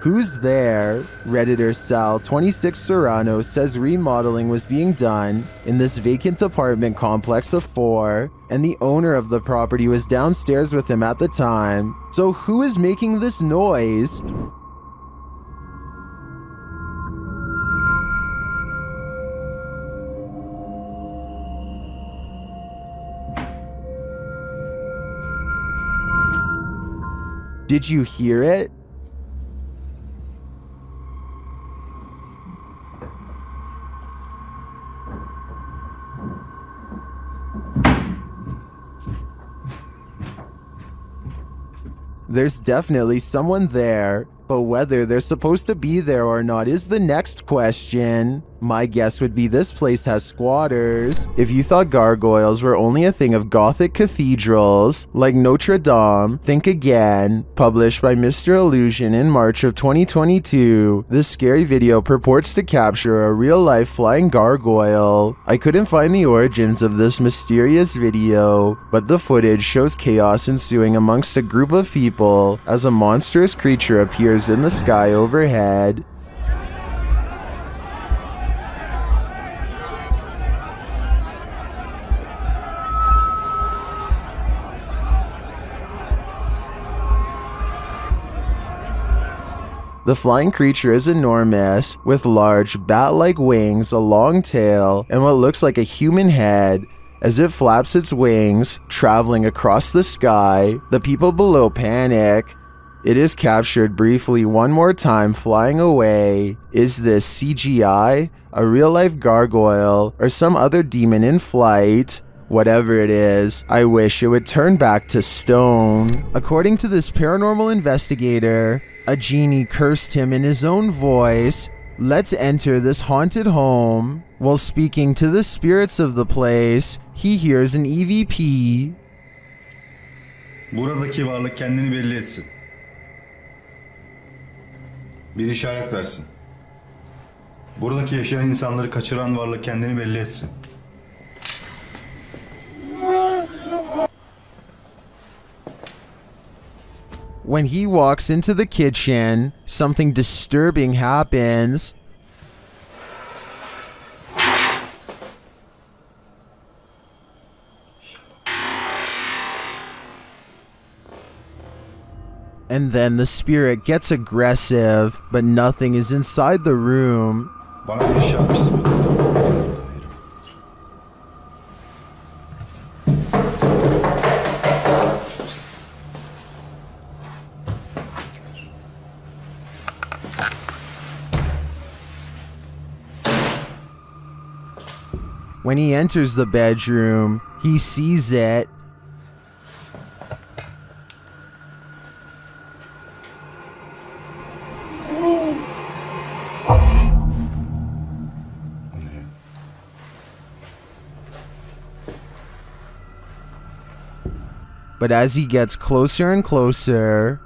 Who's there? Redditor Sal26Serrano says remodeling was being done in this vacant apartment complex of four, and the owner of the property was downstairs with him at the time. So who is making this noise? Did you hear it? There's definitely someone there, but whether they're supposed to be there or not is the next question. My guess would be this place has squatters. If you thought gargoyles were only a thing of Gothic cathedrals, like Notre Dame, think again. Published by Mr. Illusion in March of 2022, this scary video purports to capture a real-life flying gargoyle. I couldn't find the origins of this mysterious video, but the footage shows chaos ensuing amongst a group of people as a monstrous creature appears in the sky overhead. The flying creature is enormous, with large, bat-like wings, a long tail, and what looks like a human head. As it flaps its wings, traveling across the sky, the people below panic. It is captured briefly one more time flying away. Is this CGI, a real-life gargoyle, or some other demon in flight? Whatever it is, I wish it would turn back to stone. According to this paranormal investigator, a genie cursed him in his own voice. Let's enter this haunted home. While speaking to the spirits of the place, he hears an EVP. Buradaki varlık kendini belli etsin. Bir işaret versin. Buradaki yaşayan insanları kaçıran varlık kendini belli etsin. When he walks into the kitchen, something disturbing happens. And then the spirit gets aggressive, but nothing is inside the room. One of the shops. When he enters the bedroom, he sees it. But as he gets closer and closer,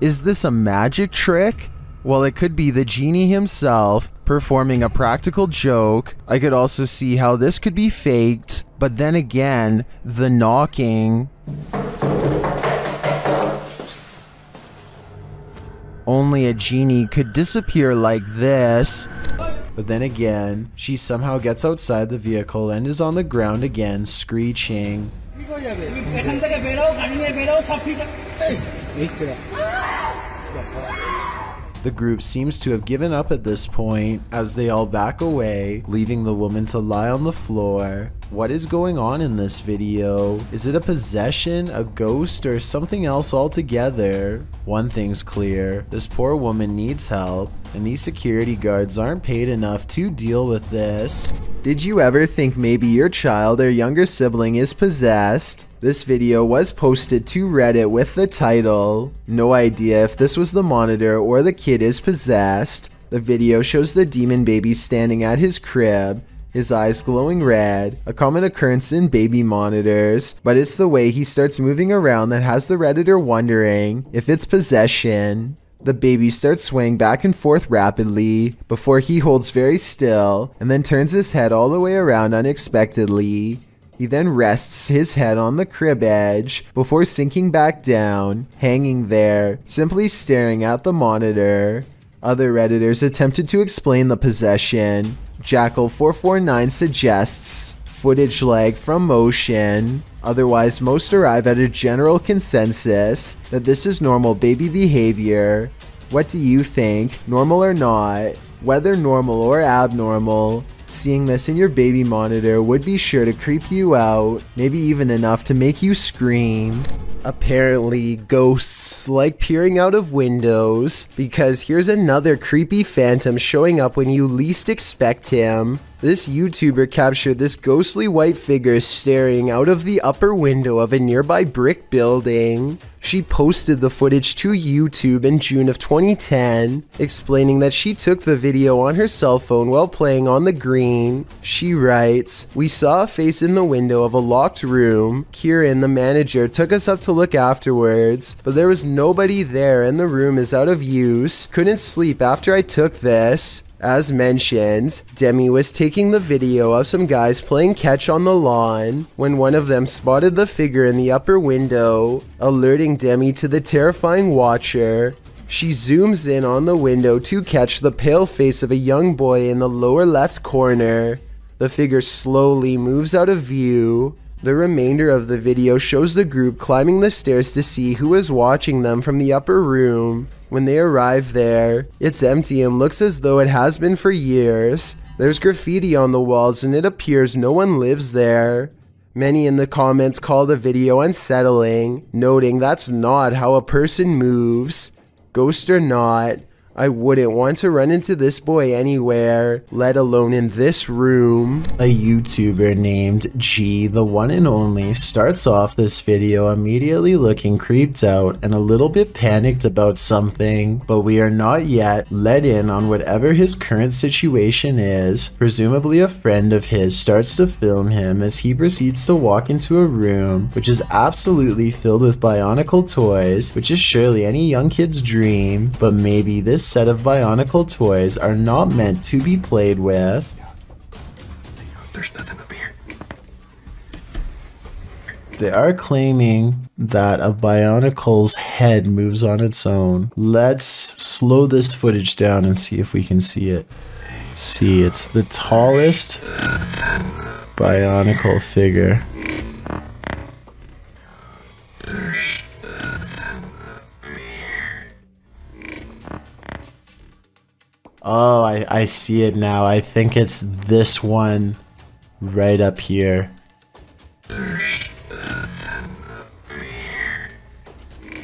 is this a magic trick? Well, it could be the genie himself performing a practical joke. I could also see how this could be faked, but then again, the knocking. Only a genie could disappear like this. But then again, she somehow gets outside the vehicle and is on the ground again, screeching. The group seems to have given up at this point, as they all back away, leaving the woman to lie on the floor. What is going on in this video? Is it a possession, a ghost, or something else altogether? One thing's clear, this poor woman needs help, and these security guards aren't paid enough to deal with this. Did you ever think maybe your child or younger sibling is possessed? This video was posted to Reddit with the title, "No idea if this was the monitor or the kid is possessed." The video shows the demon baby standing at his crib, his eyes glowing red, a common occurrence in baby monitors, but it's the way he starts moving around that has the Redditor wondering if it's possession. The baby starts swaying back and forth rapidly before he holds very still and then turns his head all the way around unexpectedly. He then rests his head on the crib edge before sinking back down, hanging there, simply staring at the monitor. Other Redditors attempted to explain the possession. Jackal449 suggests footage lag from motion. Otherwise, most arrive at a general consensus that this is normal baby behavior. What do you think? Normal or not? Whether normal or abnormal, seeing this in your baby monitor would be sure to creep you out, maybe even enough to make you scream. Apparently, ghosts like peering out of windows, because here's another creepy phantom showing up when you least expect him. This YouTuber captured this ghostly white figure staring out of the upper window of a nearby brick building. She posted the footage to YouTube in June of 2010, explaining that she took the video on her cell phone while playing on the green. She writes, "We saw a face in the window of a locked room. Kieran, the manager, took us up to look afterwards, but there was nobody there and the room is out of use. Couldn't sleep after I took this." As mentioned, Demi was taking the video of some guys playing catch on the lawn when one of them spotted the figure in the upper window, alerting Demi to the terrifying watcher. She zooms in on the window to catch the pale face of a young boy in the lower left corner. The figure slowly moves out of view. The remainder of the video shows the group climbing the stairs to see who is watching them from the upper room. When they arrive there, it's empty and looks as though it has been for years. There's graffiti on the walls and it appears no one lives there. Many in the comments call the video unsettling, noting that's not how a person moves. Ghost or not, I wouldn't want to run into this boy anywhere, let alone in this room. A YouTuber named G, the one and only, starts off this video immediately looking creeped out and a little bit panicked about something, but we are not yet let in on whatever his current situation is. Presumably a friend of his starts to film him as he proceeds to walk into a room which is absolutely filled with Bionicle toys, which is surely any young kid's dream, but maybe this set of Bionicle toys are not meant to be played with. There's nothing up here. They are claiming that a Bionicle's head moves on its own. Let's slow this footage down and see if we can see it. See, it's the tallest Bionicle figure. Oh, I see it now. I think it's this one right up here. There's nothing up here.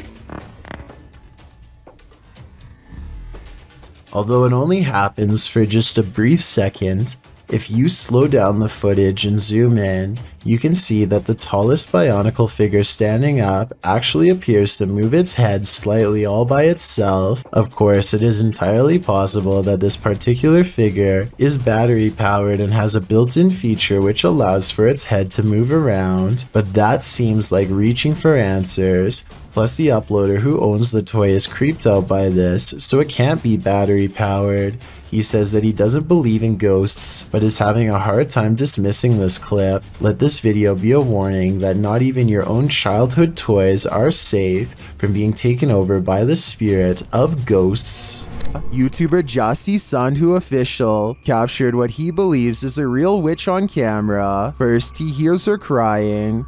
Although it only happens for just a brief second, if you slow down the footage and zoom in, you can see that the tallest Bionicle figure standing up actually appears to move its head slightly all by itself. Of course, it is entirely possible that this particular figure is battery powered and has a built-in feature which allows for its head to move around, but that seems like reaching for answers. Plus, the uploader who owns the toy is creeped out by this, so it can't be battery powered. He says that he doesn't believe in ghosts, but is having a hard time dismissing this clip. Let this video be a warning that not even your own childhood toys are safe from being taken over by the spirit of ghosts. YouTuber Jassy Sandhu official captured what he believes is a real witch on camera. First, he hears her crying.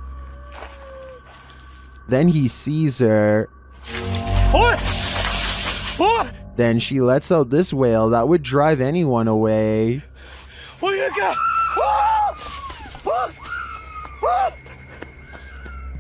Then he sees her. What? What? Then she lets out this wail that would drive anyone away. What do you got?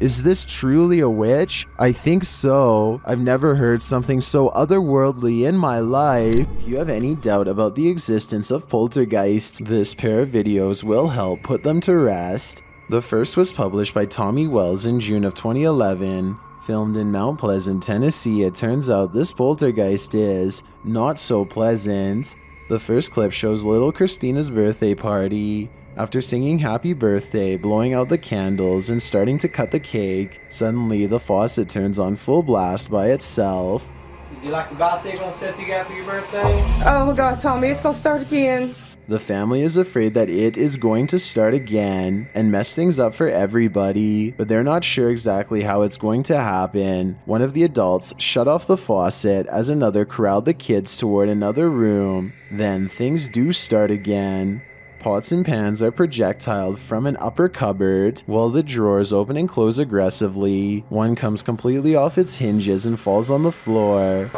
Is this truly a witch? I think so. I've never heard something so otherworldly in my life. If you have any doubt about the existence of poltergeists, this pair of videos will help put them to rest. The first was published by Tommy Wells in June of 2011. Filmed in Mount Pleasant, Tennessee, it turns out this poltergeist is not so pleasant. The first clip shows little Christina's birthday party. After singing happy birthday, blowing out the candles, and starting to cut the cake, suddenly the faucet turns on full blast by itself. You like the bicycle and stuff you got for your birthday? Oh my God, Tommy, it's gonna start again. The family is afraid that it is going to start again and mess things up for everybody, but they're not sure exactly how it's going to happen. One of the adults shut off the faucet as another corralled the kids toward another room. Then things do start again. Pots and pans are projectiled from an upper cupboard, while the drawers open and close aggressively. One comes completely off its hinges and falls on the floor.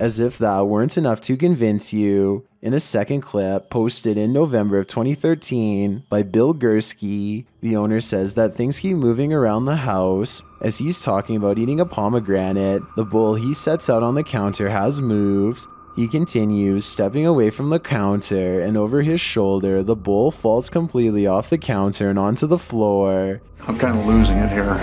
As if that weren't enough to convince you, in a second clip posted in November of 2013 by Bill Gursky, the owner says that things keep moving around the house. As he's talking about eating a pomegranate, the bowl he sets out on the counter has moved. He continues, stepping away from the counter, and over his shoulder, the bowl falls completely off the counter and onto the floor. I'm kind of losing it here.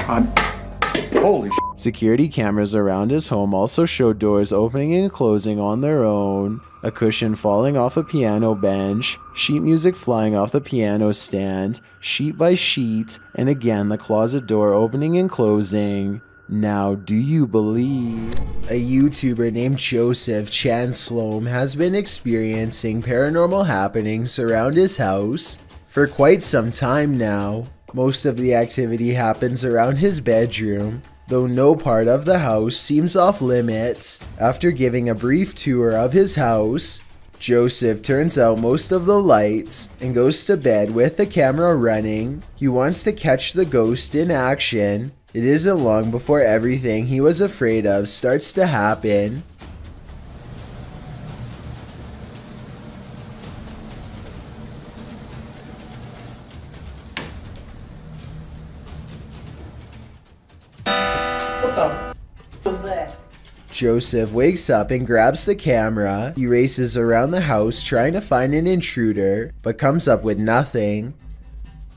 Holy shit. Security cameras around his home also show doors opening and closing on their own, a cushion falling off a piano bench, sheet music flying off the piano stand, sheet by sheet, and again the closet door opening and closing. Now, do you believe? A YouTuber named Joseph Chanslome has been experiencing paranormal happenings around his house for quite some time now. Most of the activity happens around his bedroom, though no part of the house seems off limits. After giving a brief tour of his house, Joseph turns out most of the lights and goes to bed with the camera running. He wants to catch the ghost in action. It isn't long before everything he was afraid of starts to happen. Joseph wakes up and grabs the camera. He races around the house trying to find an intruder, but comes up with nothing.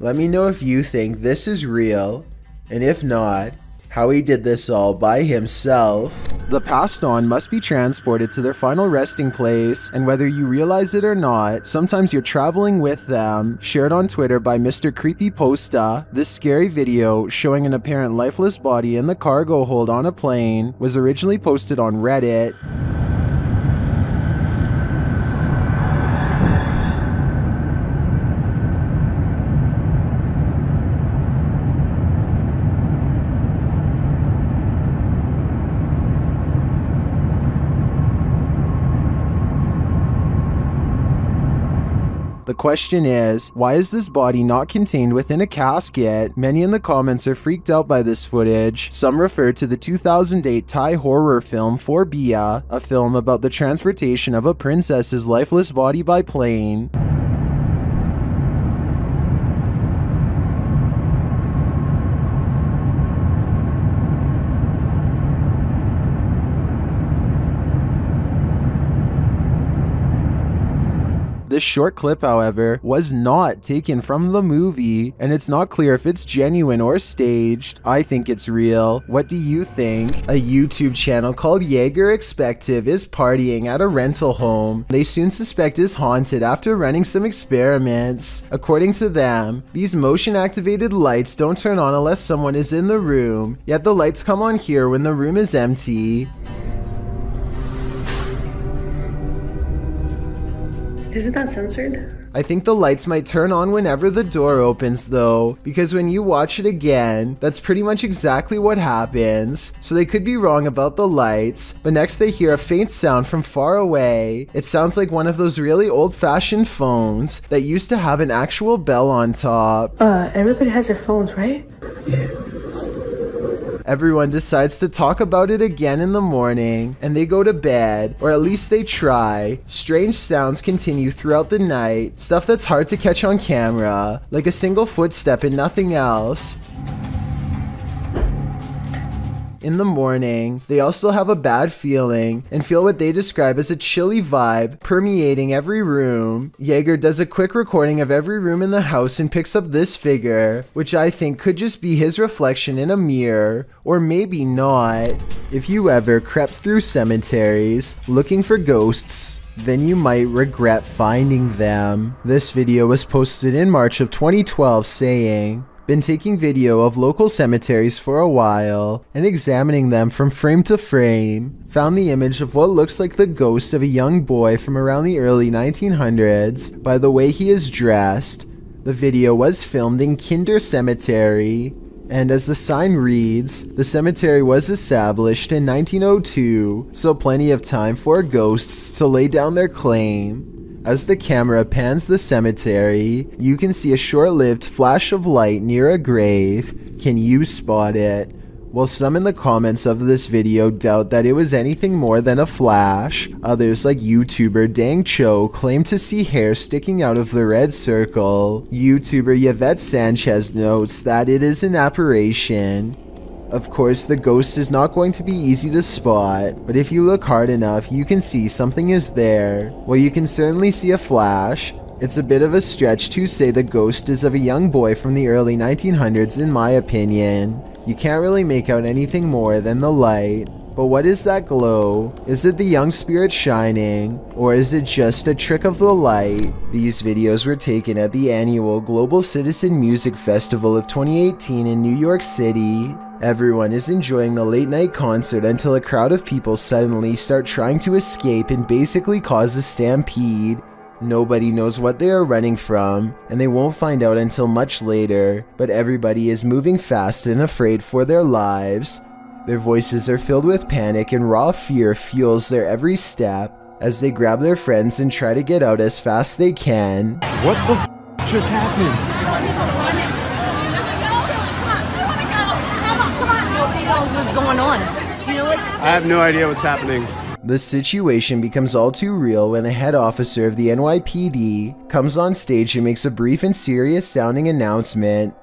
Let me know if you think this is real, and if not, how he did this all by himself. The passed on must be transported to their final resting place, and whether you realize it or not, sometimes you're traveling with them. Shared on Twitter by MrCreepyPosta, this scary video showing an apparent lifeless body in the cargo hold on a plane was originally posted on Reddit. The question is, why is this body not contained within a casket? Many in the comments are freaked out by this footage. Some refer to the 2008 Thai horror film Four Bia, a film about the transportation of a princess's lifeless body by plane. This short clip, however, was not taken from the movie, and it's not clear if it's genuine or staged. I think it's real. What do you think? A YouTube channel called JagerExpective is partying at a rental home they soon suspect is haunted after running some experiments. According to them, these motion-activated lights don't turn on unless someone is in the room, yet the lights come on here when the room is empty. Isn't that censored? I think the lights might turn on whenever the door opens though, because when you watch it again, that's pretty much exactly what happens. So they could be wrong about the lights, but next they hear a faint sound from far away. It sounds like one of those really old-fashioned phones that used to have an actual bell on top. Everybody has their phones, right? Everyone decides to talk about it again in the morning, and they go to bed, or at least they try. Strange sounds continue throughout the night, stuff that's hard to catch on camera, like a single footstep and nothing else. in the morning. They all still have a bad feeling and feel what they describe as a chilly vibe permeating every room. Jaeger does a quick recording of every room in the house and picks up this figure, which I think could just be his reflection in a mirror, or maybe not. If you ever crept through cemeteries looking for ghosts, then you might regret finding them. This video was posted in March of 2012 saying, "Been taking video of local cemeteries for a while and examining them from frame to frame. Found the image of what looks like the ghost of a young boy from around the early 1900s by the way he is dressed. The video was filmed in Kinder Cemetery, and as the sign reads, the cemetery was established in 1902, so plenty of time for ghosts to lay down their claim." As the camera pans the cemetery, you can see a short-lived flash of light near a grave. Can you spot it? While some in the comments of this video doubt that it was anything more than a flash, others like YouTuber Dang Cho claim to see hair sticking out of the red circle. YouTuber Yvette Sanchez notes that it is an apparition. Of course, the ghost is not going to be easy to spot, but if you look hard enough, you can see something is there. While you can certainly see a flash, it's a bit of a stretch to say the ghost is of a young boy from the early 1900s in my opinion. You can't really make out anything more than the light. But what is that glow? Is it the young spirit shining, or is it just a trick of the light? These videos were taken at the annual Global Citizen Music Festival of 2018 in New York City. Everyone is enjoying the late night concert until a crowd of people suddenly start trying to escape and basically cause a stampede. Nobody knows what they are running from, and they won't find out until much later, but everybody is moving fast and afraid for their lives. Their voices are filled with panic and raw fear fuels their every step as they grab their friends and try to get out as fast as they can. What the f just happened? What's going on? Do you know what's happening? I have no idea what's happening. The situation becomes all too real when a head officer of the NYPD comes on stage and makes a brief and serious sounding announcement.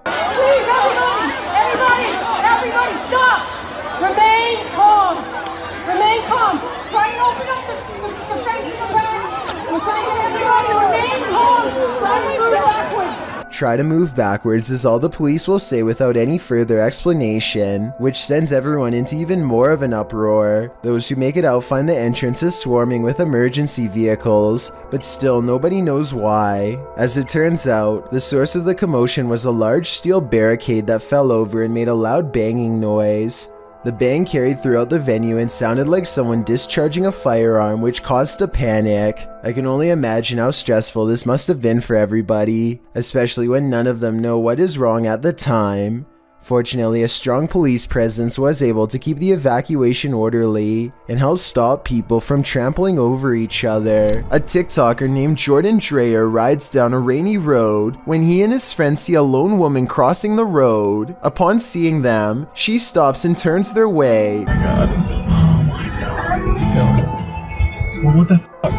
Try to move backwards is all the police will say without any further explanation, which sends everyone into even more of an uproar. Those who make it out find the entrances swarming with emergency vehicles, but still nobody knows why. As it turns out, the source of the commotion was a large steel barricade that fell over and made a loud banging noise. The bang carried throughout the venue and sounded like someone discharging a firearm, which caused a panic. I can only imagine how stressful this must have been for everybody, especially when none of them know what is wrong at the time. Fortunately, a strong police presence was able to keep the evacuation orderly and help stop people from trampling over each other. A TikToker named Jordan Dreyer rides down a rainy road when he and his friends see a lone woman crossing the road. Upon seeing them, she stops and turns their way. Oh my god. Oh my god. What the fuck?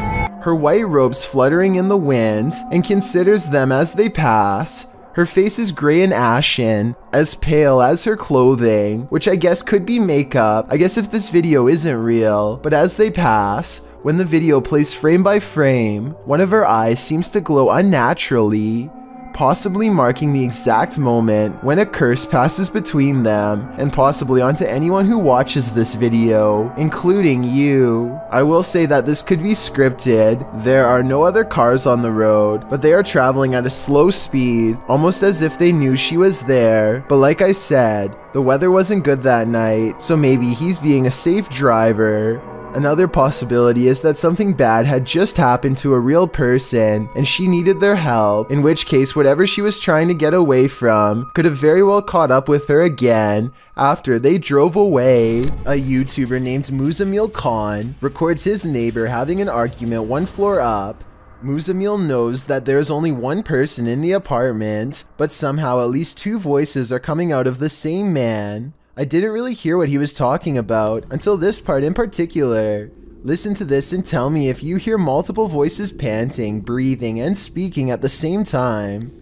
Her white robes fluttering in the wind and considers them as they pass. Her face is grey and ashen, as pale as her clothing, which I guess could be makeup, I guess if this video isn't real. But as they pass, when the video plays frame by frame, one of her eyes seems to glow unnaturally, possibly marking the exact moment when a curse passes between them, and possibly onto anyone who watches this video, including you. I will say that this could be scripted. There are no other cars on the road, but they are traveling at a slow speed, almost as if they knew she was there. But like I said, the weather wasn't good that night, so maybe he's being a safe driver. Another possibility is that something bad had just happened to a real person and she needed their help, in which case whatever she was trying to get away from could have very well caught up with her again after they drove away. A YouTuber named Muzamil Khan records his neighbor having an argument one floor up. Muzamil knows that there is only one person in the apartment, but somehow at least two voices are coming out of the same man. I didn't really hear what he was talking about until this part in particular. Listen to this and tell me if you hear multiple voices panting, breathing, and speaking at the same time.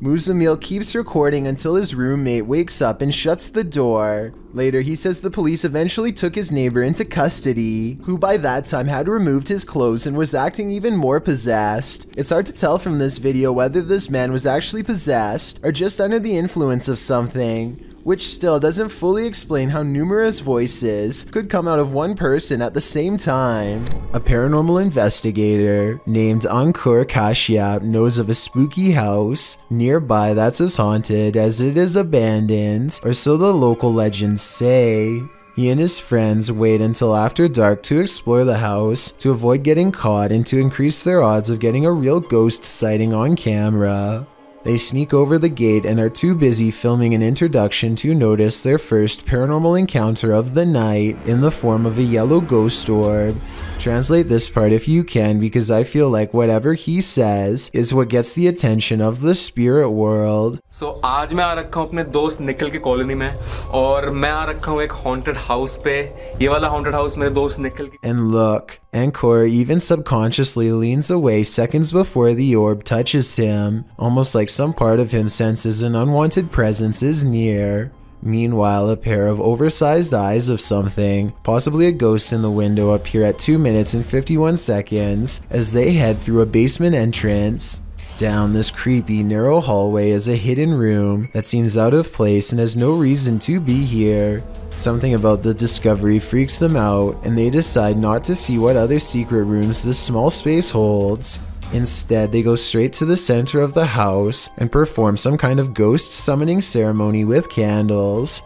Muzamil keeps recording until his roommate wakes up and shuts the door. Later, he says the police eventually took his neighbor into custody, who by that time had removed his clothes and was acting even more possessed. It's hard to tell from this video whether this man was actually possessed or just under the influence of something, which still doesn't fully explain how numerous voices could come out of one person at the same time. A paranormal investigator named Ankur Kashyap knows of a spooky house nearby that's as haunted as it is abandoned, or so the local legends say. He and his friends wait until after dark to explore the house to avoid getting caught and to increase their odds of getting a real ghost sighting on camera. They sneak over the gate and are too busy filming an introduction to notice their first paranormal encounter of the night in the form of a yellow ghost orb. Translate this part if you can, because I feel like whatever he says is what gets the attention of the spirit world. So आज मैं आ रखा हूँ अपने दोस्त निकल के colony में और मैं आ रखा हूँ एक haunted house पे. ये वाला haunted house मेरे दोस्त निकल के. And look, Ankur even subconsciously leans away seconds before the orb touches him, almost like some part of him senses an unwanted presence is near. Meanwhile, a pair of oversized eyes of something, possibly a ghost in the window, appear at 2 minutes and 51 seconds as they head through a basement entrance. Down this creepy, narrow hallway is a hidden room that seems out of place and has no reason to be here. Something about the discovery freaks them out, and they decide not to see what other secret rooms this small space holds. Instead, they go straight to the center of the house and perform some kind of ghost summoning ceremony with candles.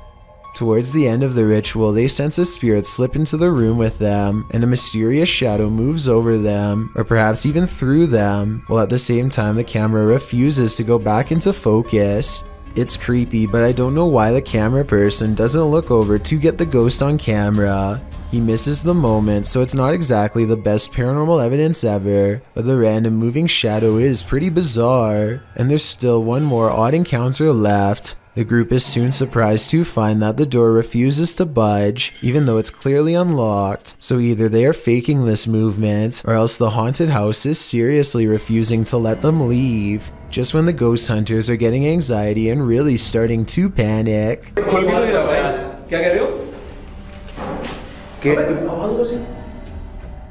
Towards the end of the ritual, they sense a spirit slip into the room with them, and a mysterious shadow moves over them, or perhaps even through them, while at the same time the camera refuses to go back into focus. It's creepy, but I don't know why the camera person doesn't look over to get the ghost on camera. He misses the moment, so it's not exactly the best paranormal evidence ever, but the random moving shadow is pretty bizarre. And there's still one more odd encounter left. The group is soon surprised to find that the door refuses to budge, even though it's clearly unlocked, so either they are faking this movement, or else the haunted house is seriously refusing to let them leave. Just when the ghost hunters are getting anxiety and really starting to panic.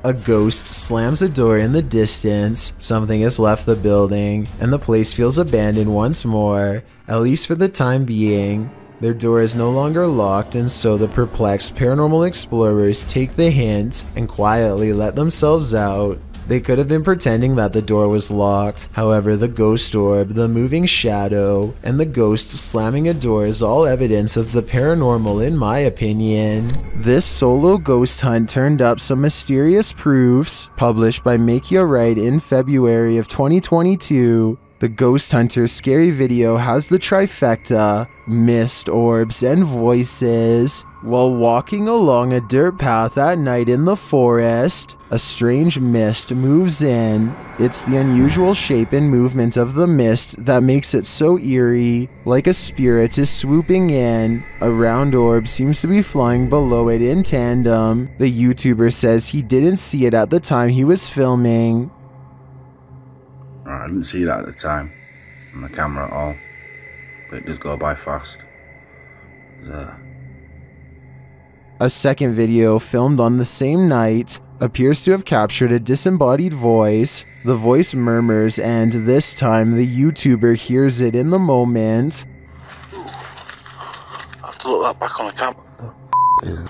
A ghost slams a door in the distance, something has left the building, and the place feels abandoned once more, at least for the time being. Their door is no longer locked, and so the perplexed paranormal explorers take the hint and quietly let themselves out. They could have been pretending that the door was locked. However, the ghost orb, the moving shadow, and the ghost slamming a door is all evidence of the paranormal in my opinion. This solo ghost hunt turned up some mysterious proofs published by Make Ya Right in February of 2022. The ghost hunter's scary video has the trifecta, mist, orbs, and voices. While walking along a dirt path at night in the forest, a strange mist moves in. It's the unusual shape and movement of the mist that makes it so eerie, like a spirit is swooping in. A round orb seems to be flying below it in tandem. The YouTuber says he didn't see it at the time he was filming. I didn't see that at the time on the camera at all, but it does go by fast. A second video filmed on the same night appears to have captured a disembodied voice. The voice murmurs, and this time the YouTuber hears it in the moment. I have to look that back on the camera.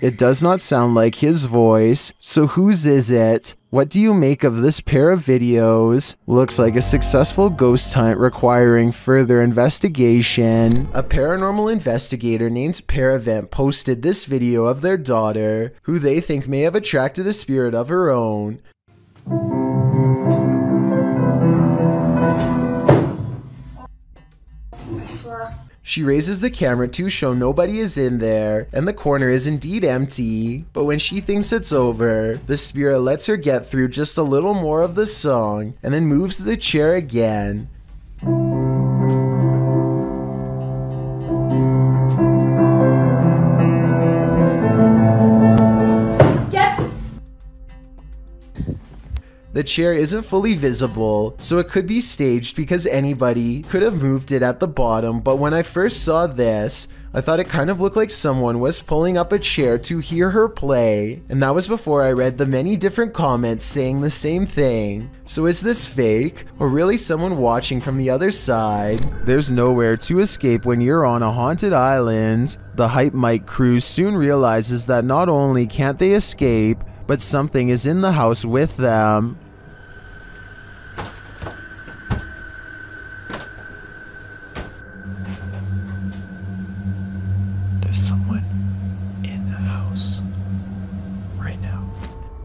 It does not sound like his voice, so whose is it? What do you make of this pair of videos? Looks like a successful ghost hunt requiring further investigation. A paranormal investigator named ParaVent posted this video of their daughter, who they think may have attracted a spirit of her own. She raises the camera to show nobody is in there, and the corner is indeed empty. But when she thinks it's over, the spirit lets her get through just a little more of the song, and then moves the chair again. The chair isn't fully visible, so it could be staged because anybody could have moved it at the bottom, but when I first saw this, I thought it kind of looked like someone was pulling up a chair to hear her play, and that was before I read the many different comments saying the same thing. So is this fake, or really someone watching from the other side? There's nowhere to escape when you're on a haunted island. The Hype Mike crew soon realizes that not only can't they escape, but something is in the house with them.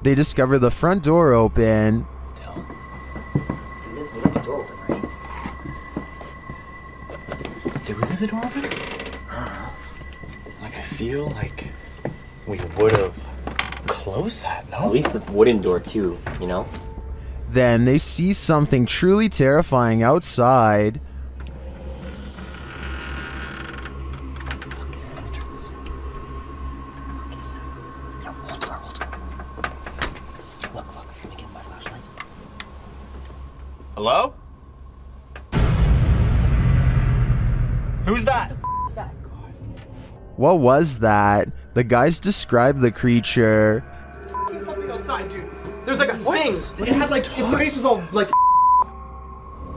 They discover the front door open. Did we leave the door open? Like, I feel like we would have closed that, no? At least the wooden door too, you know? Then they see something truly terrifying outside. Hello? Who's that? What the f is that? What was that? The guys described the creature. There's something outside, dude. There's like a thing. It had like its face was all like.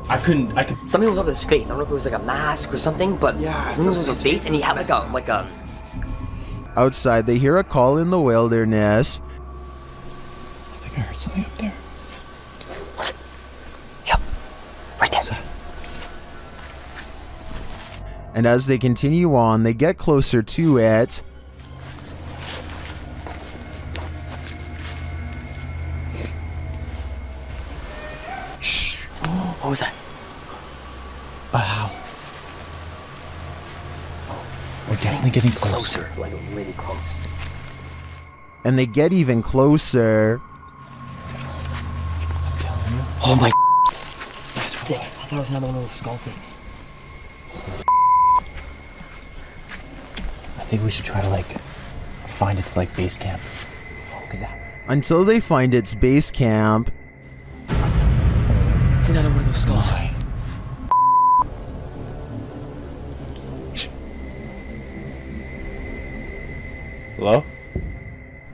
I couldn't. Something was on his face. I don't know if it was like a mask or something, but yeah, something was on his face, and he had like a Outside, they hear a call in the wilderness. I think I heard something up there. And as they continue on, they get closer to it. Shh! Oh, what was that? Wow. We're definitely getting closer. Like really close. And they get even closer. I'm telling you. Oh my! That's thick. I thought it was another one of those skull things. I think we should try to like find its like base camp. Until they find its base camp. It's another one of those skulls. Hello?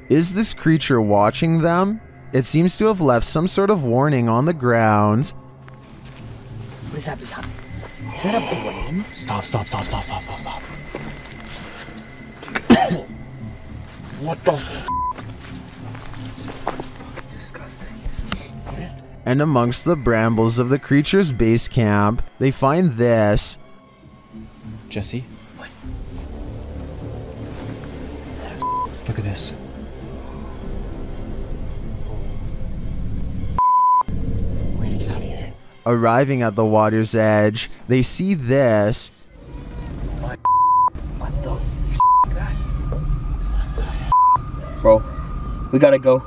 Is this creature watching them? It seems to have left some sort of warning on the ground. What is that? Is that a plane? Stop. What the f***? That's disgusting. What is that? And amongst the brambles of the creature's base camp, they find this. Jesse? What? Is that a f***? Look at this. We need to get out of here. Arriving at the water's edge, they see this. Bro, we gotta go.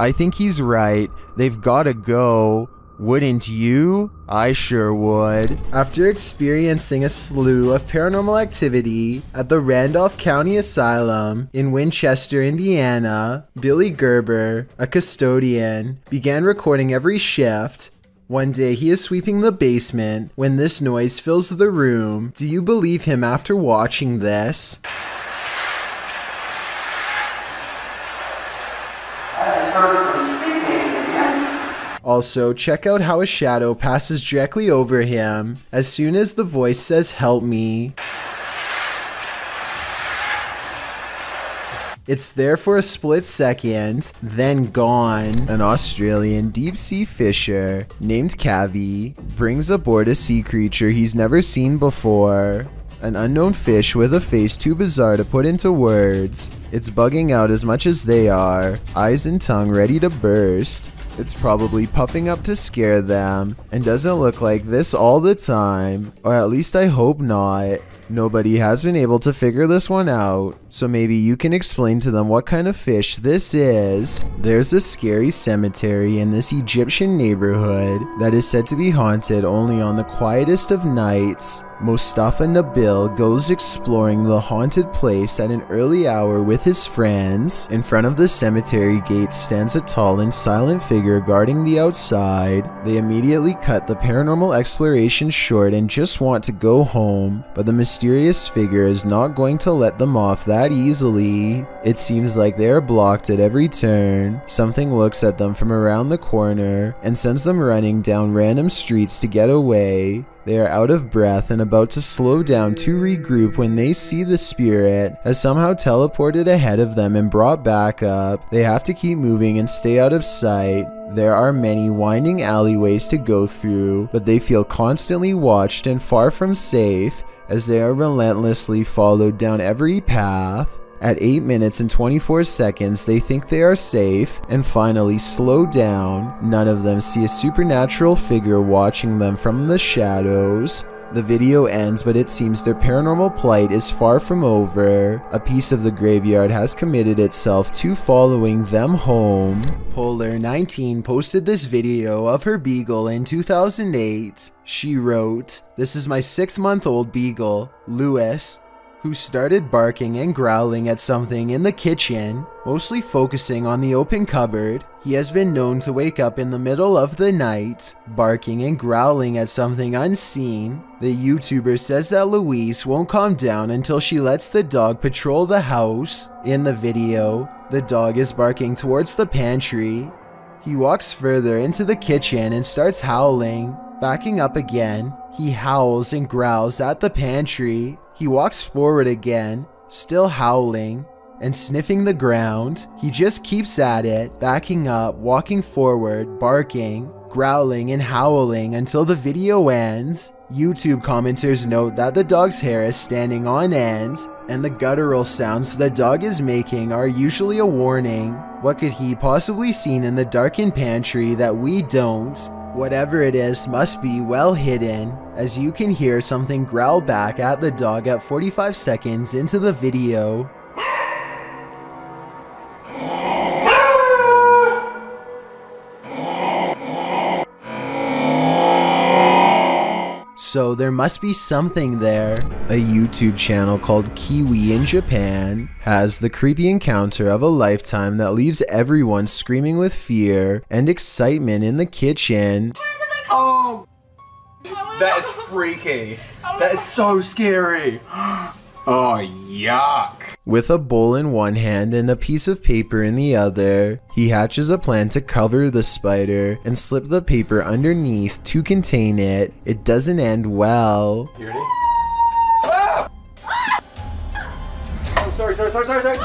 I think he's right. They've gotta go. Wouldn't you? I sure would. After experiencing a slew of paranormal activity at the Randolph County Asylum in Winchester, Indiana, Billy Gerber, a custodian, began recording every shift. One day he is sweeping the basement when this noise fills the room. Do you believe him after watching this? Also, check out how a shadow passes directly over him as soon as the voice says, "Help me." It's there for a split second, then gone. An Australian deep-sea fisher named Cavi brings aboard a sea creature he's never seen before. An unknown fish with a face too bizarre to put into words. It's bugging out as much as they are, eyes and tongue ready to burst. It's probably puffing up to scare them, and doesn't look like this all the time, or at least I hope not. Nobody has been able to figure this one out, so maybe you can explain to them what kind of fish this is. There's a scary cemetery in this Egyptian neighborhood that is said to be haunted only on the quietest of nights. Mustafa Nabil goes exploring the haunted place at an early hour with his friends. In front of the cemetery gate stands a tall and silent figure guarding the outside. They immediately cut the paranormal exploration short and just want to go home, but the mysterious figure is not going to let them off that easily. It seems like they are blocked at every turn. Something looks at them from around the corner and sends them running down random streets to get away. They are out of breath and about to slow down to regroup when they see the spirit has somehow teleported ahead of them and brought back up. They have to keep moving and stay out of sight. There are many winding alleyways to go through, but they feel constantly watched and far from safe as they are relentlessly followed down every path. At 8 minutes and 24 seconds, they think they are safe and finally slow down. None of them see a supernatural figure watching them from the shadows. The video ends, but it seems their paranormal plight is far from over. A piece of the graveyard has committed itself to following them home. Polar19 posted this video of her beagle in 2008. She wrote, "This is my 6-month-old beagle, Lewis, who started barking and growling at something in the kitchen, mostly focusing on the open cupboard. He has been known to wake up in the middle of the night, barking and growling at something unseen. The YouTuber says that Louise won't calm down until she lets the dog patrol the house. In the video, the dog is barking towards the pantry. He walks further into the kitchen and starts howling. Backing up again, he howls and growls at the pantry. He walks forward again, still howling and sniffing the ground. He just keeps at it, backing up, walking forward, barking, growling and howling until the video ends." YouTube commenters note that the dog's hair is standing on end, and the guttural sounds the dog is making are usually a warning. What could he possibly seen in the darkened pantry that we don't? Whatever it is must be well hidden, as you can hear something growl back at the dog at 45 seconds into the video. So there must be something there. A YouTube channel called Kiwi in Japan has the creepy encounter of a lifetime that leaves everyone screaming with fear and excitement in the kitchen. Oh, that is freaky. That is so scary. Oh, yuck. With a bowl in one hand and a piece of paper in the other, he hatches a plan to cover the spider and slip the paper underneath to contain it. It doesn't end well. You ready? Ah! Ah! Oh, sorry. Okay.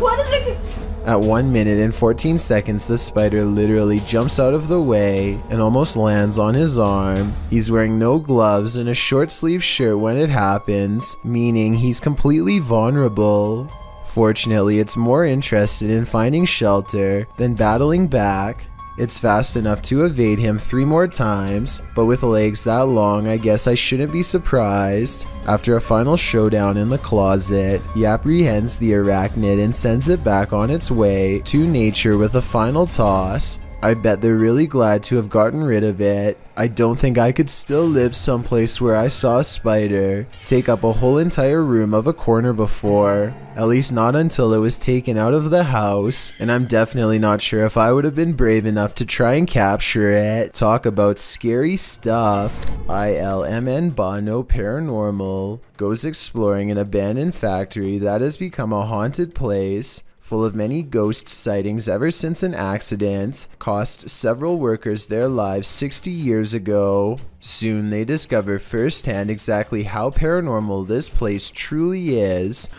What is it? At 1 minute and 14 seconds, the spider literally jumps out of the way and almost lands on his arm. He's wearing no gloves and a short sleeve shirt when it happens, meaning he's completely vulnerable. Fortunately, it's more interested in finding shelter than battling back. It's fast enough to evade him 3 more times, but with legs that long, I guess I shouldn't be surprised. After a final showdown in the closet, he apprehends the arachnid and sends it back on its way to nature with a final toss. I bet they're really glad to have gotten rid of it. I don't think I could still live someplace where I saw a spider take up a whole entire room of a corner before. At least not until it was taken out of the house, and I'm definitely not sure if I would have been brave enough to try and capture it. Talk about scary stuff. ILMN Bono Paranormal goes exploring an abandoned factory that has become a haunted place, full of many ghost sightings ever since an accident cost several workers their lives 60 years ago. Soon they discover firsthand exactly how paranormal this place truly is.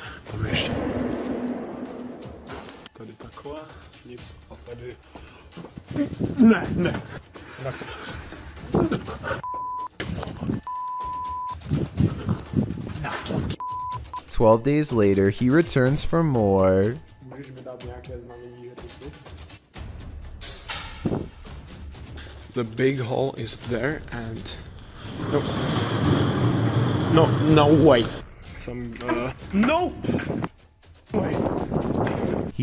Twelve days later, he returns for more. The big hole is there and... No way. No way.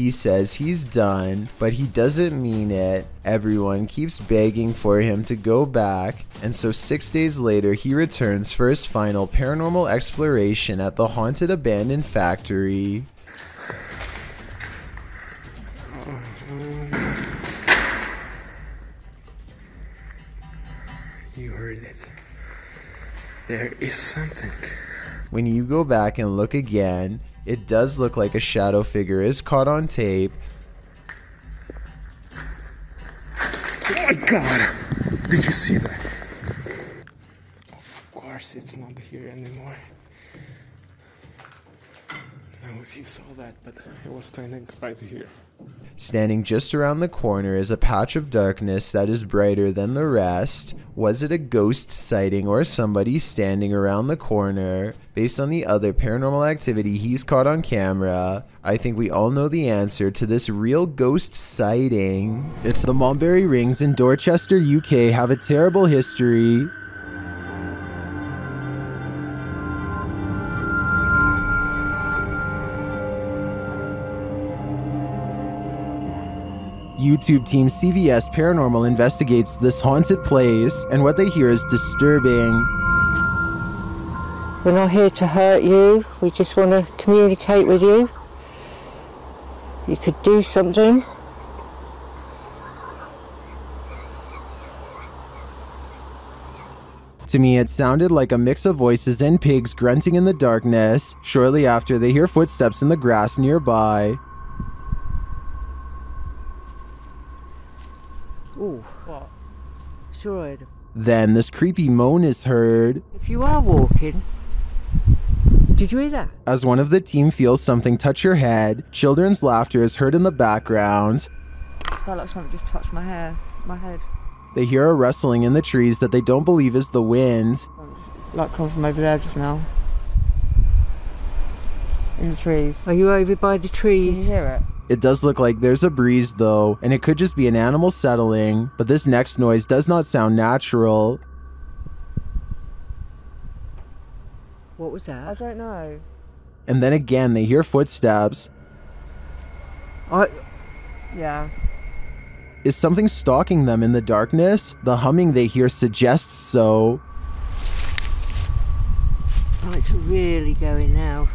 He says he's done, but he doesn't mean it. Everyone keeps begging for him to go back, and so 6 days later he returns for his final paranormal exploration at the haunted abandoned factory. You heard it. There is something. When you go back and look again, it does look like a shadow figure is caught on tape. Oh my god! Did you see that? Of course it's not here anymore. Now if you saw that, but it was standing right here. Standing just around the corner is a patch of darkness that is brighter than the rest. Was it a ghost sighting or somebody standing around the corner? Based on the other paranormal activity he's caught on camera, I think we all know the answer to this real ghost sighting. It's the Mulberry Rings in Dorchester, UK have a terrible history. YouTube team CVS Paranormal investigates this haunted place, and what they hear is disturbing. We're not here to hurt you, we just want to communicate with you. You could do something. To me, it sounded like a mix of voices and pigs grunting in the darkness. Shortly after, they hear footsteps in the grass nearby. Ooh, what? Sure I heard him. Then this creepy moan is heard. If you are walking, did you hear that? As one of the team feels something touch your head, children's laughter is heard in the background. It felt like something just touched my hair, my head. They hear a rustling in the trees that they don't believe is the wind. Like come from over there just now. In the trees. Are you over by the trees? Can you hear it? It does look like there's a breeze though, and it could just be an animal settling, but this next noise does not sound natural. What was that? I don't know. And then again, they hear footsteps. Yeah. Is something stalking them in the darkness? The humming they hear suggests so. Oh, it's really going now.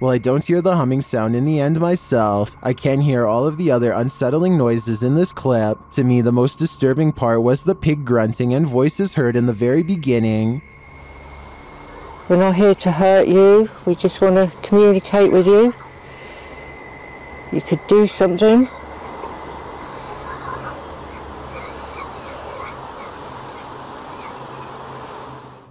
While I don't hear the humming sound in the end myself, I can hear all of the other unsettling noises in this clip. To me, the most disturbing part was the pig grunting and voices heard in the very beginning. We're not here to hurt you, we just want to communicate with you. You could do something.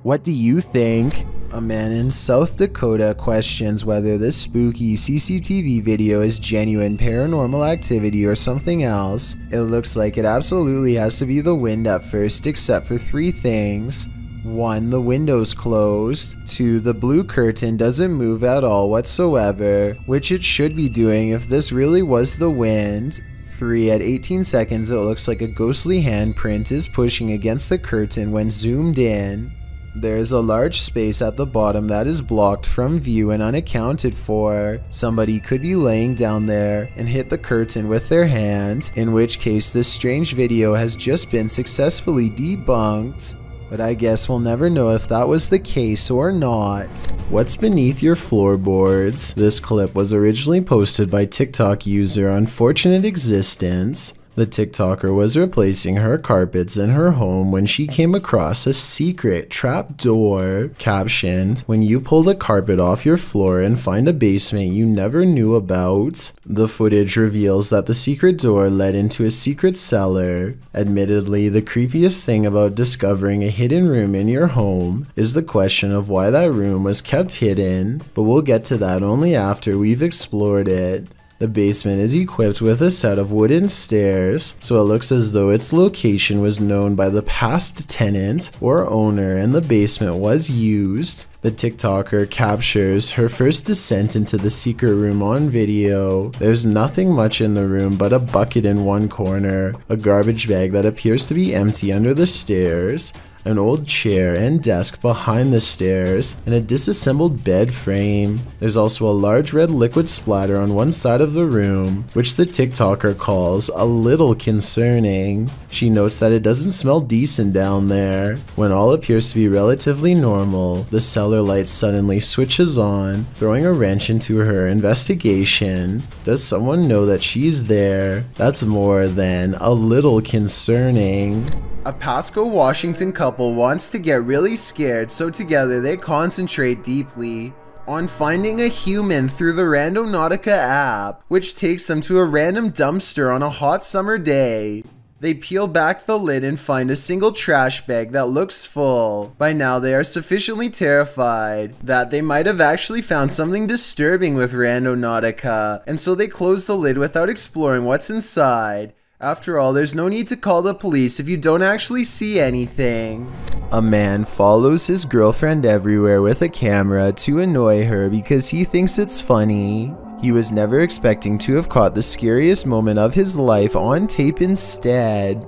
What do you think? A man in South Dakota questions whether this spooky CCTV video is genuine paranormal activity or something else. It looks like it absolutely has to be the wind at first, except for three things. 1. The window's closed. 2. The blue curtain doesn't move at all whatsoever, which it should be doing if this really was the wind. 3. At 18 seconds, it looks like a ghostly handprint is pushing against the curtain when zoomed in. There is a large space at the bottom that is blocked from view and unaccounted for. Somebody could be laying down there and hit the curtain with their hand, in which case this strange video has just been successfully debunked. But I guess we'll never know if that was the case or not. What's beneath your floorboards? This clip was originally posted by TikTok user Unfortunate Existence. The TikToker was replacing her carpets in her home when she came across a secret trapdoor, captioned, "When you pull the carpet off your floor and find a basement you never knew about." The footage reveals that the secret door led into a secret cellar. Admittedly, the creepiest thing about discovering a hidden room in your home is the question of why that room was kept hidden, but we'll get to that only after we've explored it. The basement is equipped with a set of wooden stairs, so it looks as though its location was known by the past tenant or owner and the basement was used. The TikToker captures her first descent into the secret room on video. There's nothing much in the room but a bucket in one corner, a garbage bag that appears to be empty under the stairs, an old chair and desk behind the stairs, and a disassembled bed frame. There's also a large red liquid splatter on one side of the room, which the TikToker calls a little concerning. She notes that it doesn't smell decent down there. When all appears to be relatively normal, the cellar light suddenly switches on, throwing a wrench into her investigation. Does someone know that she's there? That's more than a little concerning. A Pasco, Washington couple wants to get really scared, so together they concentrate deeply on finding a human through the Randonautica app, which takes them to a random dumpster on a hot summer day. They peel back the lid and find a single trash bag that looks full. By now they are sufficiently terrified that they might have actually found something disturbing with Randonautica, and so they close the lid without exploring what's inside. After all, there's no need to call the police if you don't actually see anything. A man follows his girlfriend everywhere with a camera to annoy her because he thinks it's funny. He was never expecting to have caught the scariest moment of his life on tape instead.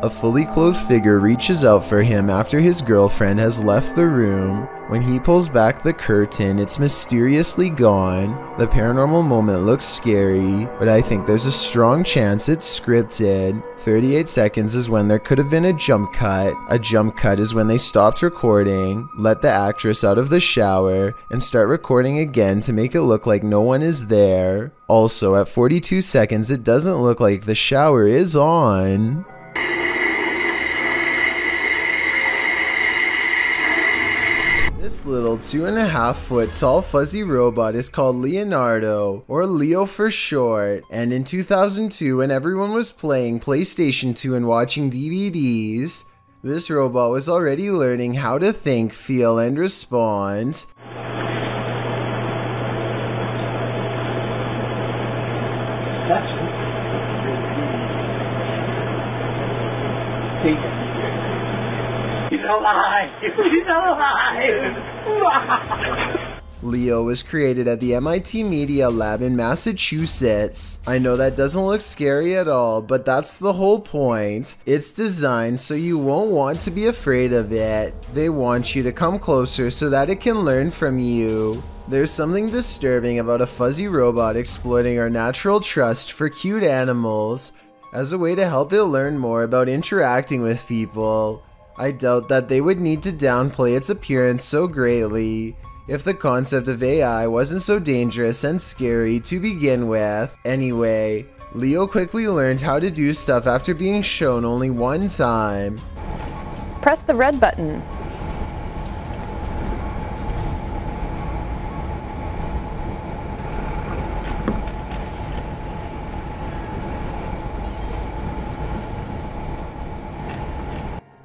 A fully clothed figure reaches out for him after his girlfriend has left the room. When he pulls back the curtain, it's mysteriously gone. The paranormal moment looks scary, but I think there's a strong chance it's scripted. 38 seconds is when there could have been a jump cut. A jump cut is when they stopped recording, let the actress out of the shower, and start recording again to make it look like no one is there. Also, at 42 seconds, it doesn't look like the shower is on. This little 2.5 foot tall fuzzy robot is called Leonardo, or Leo for short, and in 2002, when everyone was playing PlayStation 2 and watching DVDs, this robot was already learning how to think, feel, and respond. Leo was created at the MIT Media Lab in Massachusetts. I know that doesn't look scary at all, but that's the whole point. It's designed so you won't want to be afraid of it. They want you to come closer so that it can learn from you. There's something disturbing about a fuzzy robot exploiting our natural trust for cute animals as a way to help it learn more about interacting with people. I doubt that they would need to downplay its appearance so greatly if the concept of AI wasn't so dangerous and scary to begin with. Anyway, Leo quickly learned how to do stuff after being shown only one time. Press the red button.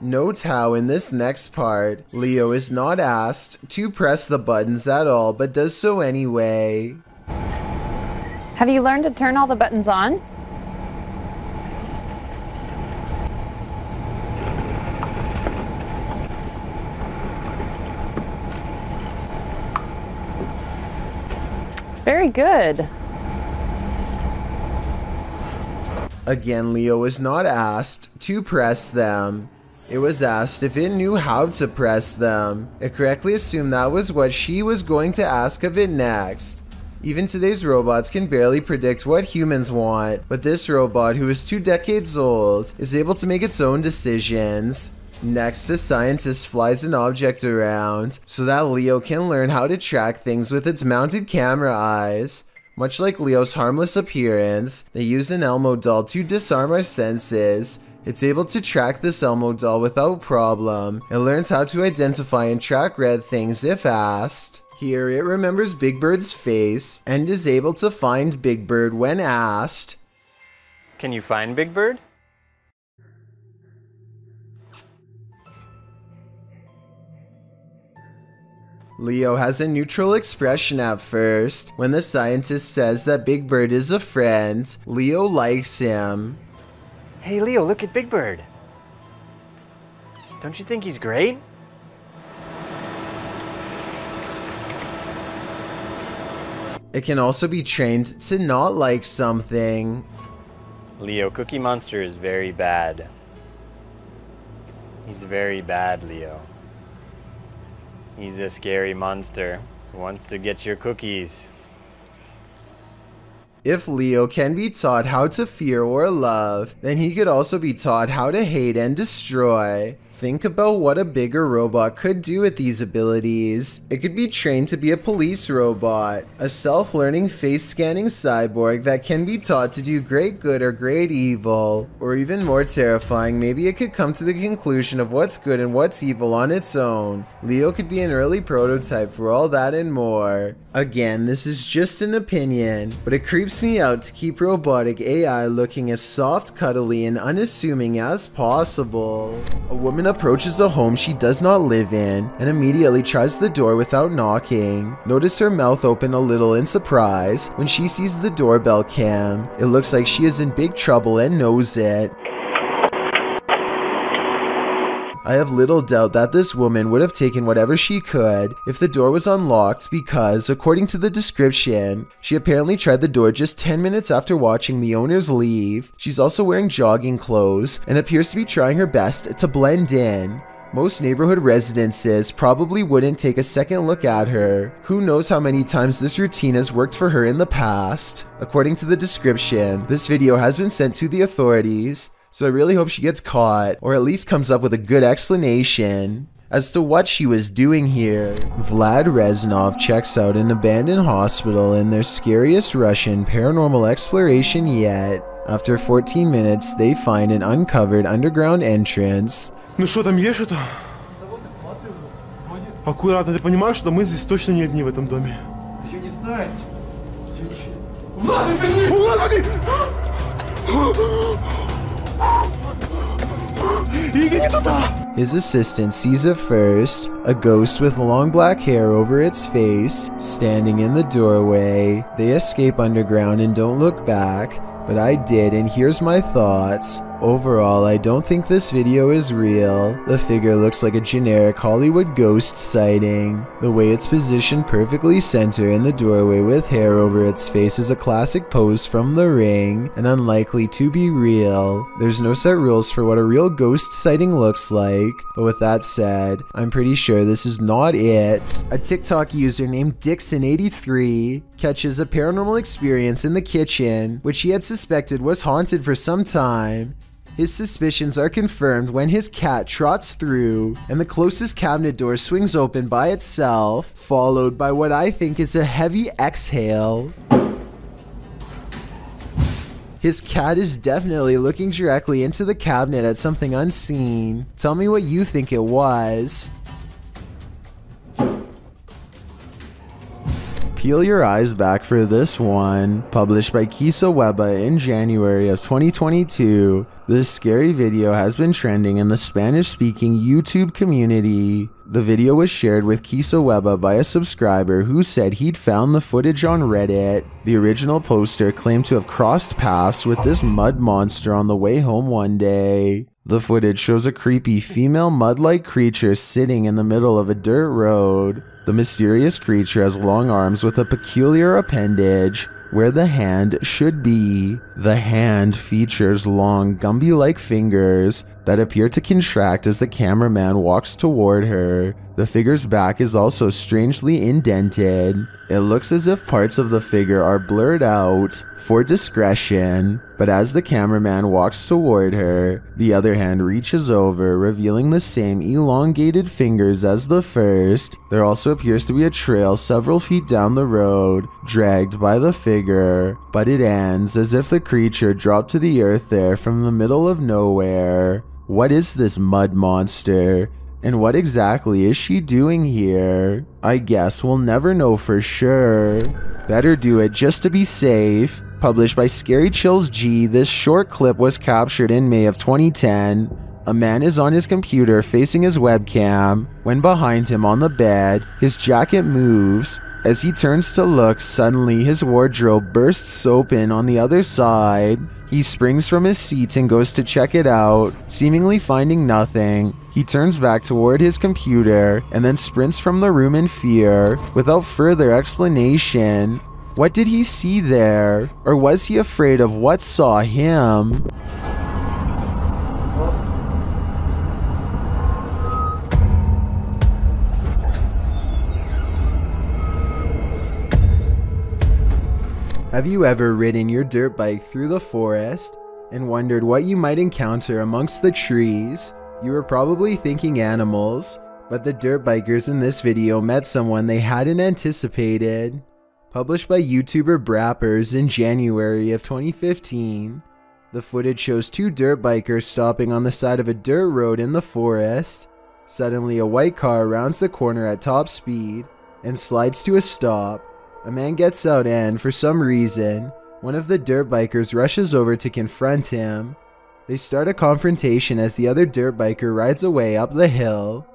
Note how in this next part, Leo is not asked to press the buttons at all, but does so anyway. Have you learned to turn all the buttons on? Very good. Again, Leo was not asked to press them. It was asked if it knew how to press them. It correctly assumed that was what she was going to ask of it next. Even today's robots can barely predict what humans want, but this robot, who is 2 decades old, is able to make its own decisions. Next, a scientist flies an object around so that Leo can learn how to track things with its mounted camera eyes. Much like Leo's harmless appearance, they use an Elmo doll to disarm our senses. It's able to track this Elmo doll without problem. It learns how to identify and track red things if asked. Here it remembers Big Bird's face and is able to find Big Bird when asked. Can you find Big Bird? Leo has a neutral expression at first. When the scientist says that Big Bird is a friend, Leo likes him. Hey Leo, look at Big Bird. Don't you think he's great? It can also be trained to not like something. Leo, Cookie Monster is very bad. He's very bad, Leo. He's a scary monster who wants to get your cookies. If Leo can be taught how to fear or love, then he could also be taught how to hate and destroy. Think about what a bigger robot could do with these abilities. It could be trained to be a police robot, a self-learning face-scanning cyborg that can be taught to do great good or great evil. Or even more terrifying, maybe it could come to the conclusion of what's good and what's evil on its own. Leo could be an early prototype for all that and more. Again, this is just an opinion, but it creeps me out to keep robotic AI looking as soft, cuddly, and unassuming as possible. A woman approaches a home she does not live in and immediately tries the door without knocking. Notice her mouth open a little in surprise when she sees the doorbell cam. It looks like she is in big trouble and knows it. I have little doubt that this woman would have taken whatever she could if the door was unlocked because, according to the description, she apparently tried the door just 10 minutes after watching the owners leave. She's also wearing jogging clothes and appears to be trying her best to blend in. Most neighborhood residences probably wouldn't take a second look at her. Who knows how many times this routine has worked for her in the past? According to the description, this video has been sent to the authorities. So I really hope she gets caught, or at least comes up with a good explanation as to what she was doing here. Vlad Reznov checks out an abandoned hospital in their scariest Russian paranormal exploration yet. After 14 minutes, they find an uncovered underground entrance. Ну что там есть это? Аккуратно, ты понимаешь, что мы здесь точно не одни в этом доме? Ты не знаешь? Влад, верни! Влад, верни! His assistant sees at first a ghost with long black hair over its face standing in the doorway. They escape underground and don't look back, but I did, and here's my thoughts. Overall, I don't think this video is real. The figure looks like a generic Hollywood ghost sighting. The way it's positioned perfectly center in the doorway with hair over its face is a classic pose from The Ring, and unlikely to be real. There's no set rules for what a real ghost sighting looks like, but with that said, I'm pretty sure this is not it. A TikTok user named Dixon83 catches a paranormal experience in the kitchen, which he had suspected was haunted for some time. His suspicions are confirmed when his cat trots through and the closest cabinet door swings open by itself, followed by what I think is a heavy exhale. His cat is definitely looking directly into the cabinet at something unseen. Tell me what you think it was. Peel your eyes back for this one. Published by Kisa Webba in January of 2022, this scary video has been trending in the Spanish-speaking YouTube community. The video was shared with Kisa Webba by a subscriber who said he'd found the footage on Reddit. The original poster claimed to have crossed paths with this mud monster on the way home one day. The footage shows a creepy female mud-like creature sitting in the middle of a dirt road. The mysterious creature has long arms with a peculiar appendage where the hand should be. The hand features long Gumby-like fingers that appear to contract as the cameraman walks toward her. The figure's back is also strangely indented. It looks as if parts of the figure are blurred out for discretion, but as the cameraman walks toward her, the other hand reaches over, revealing the same elongated fingers as the first. There also appears to be a trail several feet down the road, dragged by the figure, but it ends as if the creature dropped to the earth there from the middle of nowhere. What is this mud monster? And what exactly is she doing here? I guess we'll never know for sure. Better do it just to be safe. Published by Scary Chills G, this short clip was captured in May of 2010. A man is on his computer facing his webcam. When behind him on the bed, his jacket moves, As he turns to look, suddenly his wardrobe bursts open on the other side. He springs from his seat and goes to check it out, seemingly finding nothing. He turns back toward his computer and then sprints from the room in fear, without further explanation. What did he see there? Or was he afraid of what saw him? Have you ever ridden your dirt bike through the forest and wondered what you might encounter amongst the trees? You were probably thinking animals, but the dirt bikers in this video met someone they hadn't anticipated. Published by YouTuber Brappers in January of 2015, the footage shows two dirt bikers stopping on the side of a dirt road in the forest. Suddenly, a white car rounds the corner at top speed and slides to a stop. A man gets out and, for some reason, one of the dirt bikers rushes over to confront him. They start a confrontation as the other dirt biker rides away up the hill.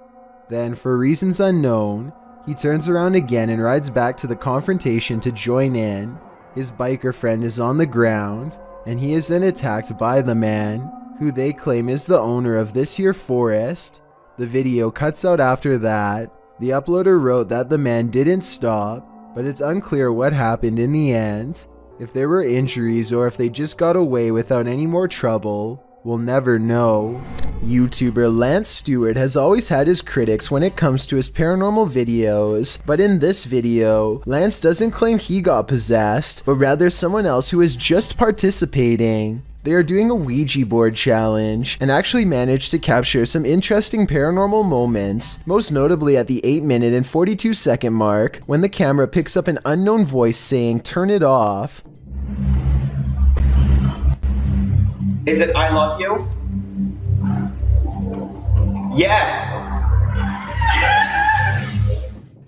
Then, for reasons unknown, he turns around again and rides back to the confrontation to join in. His biker friend is on the ground, and he is then attacked by the man, who they claim is the owner of this here forest. The video cuts out after that. The uploader wrote that the man didn't stop, but it's unclear what happened in the end. If there were injuries or if they just got away without any more trouble, we'll never know. YouTuber Lance Stewart has always had his critics when it comes to his paranormal videos, but in this video, Lance doesn't claim he got possessed, but rather someone else who is just participating. They are doing a Ouija board challenge and actually managed to capture some interesting paranormal moments, most notably at the 8-minute and 42-second mark when the camera picks up an unknown voice saying, "Turn it off." Is it "I love you"? Yes!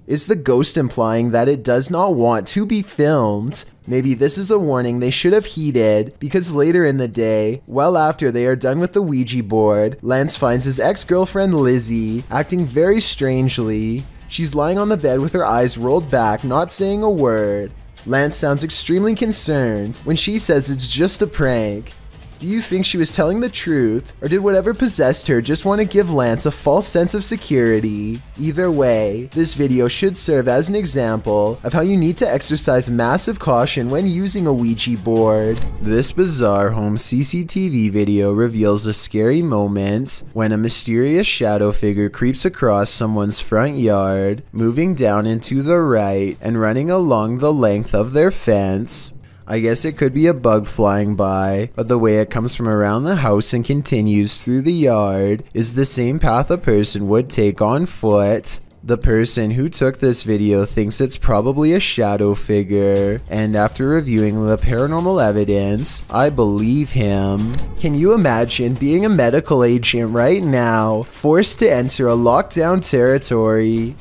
Is the ghost implying that it does not want to be filmed? Maybe this is a warning they should have heeded, because later in the day, well after they are done with the Ouija board, Lance finds his ex-girlfriend Lizzie acting very strangely. She's lying on the bed with her eyes rolled back, not saying a word. Lance sounds extremely concerned when she says it's just a prank. Do you think she was telling the truth, or did whatever possessed her just want to give Lance a false sense of security? Either way, this video should serve as an example of how you need to exercise massive caution when using a Ouija board. This bizarre home CCTV video reveals a scary moment when a mysterious shadow figure creeps across someone's front yard, moving down and to the right and running along the length of their fence. I guess it could be a bug flying by, but the way it comes from around the house and continues through the yard is the same path a person would take on foot. The person who took this video thinks it's probably a shadow figure, and after reviewing the paranormal evidence, I believe him. Can you imagine being a medical agent right now, forced to enter a lockdown territory?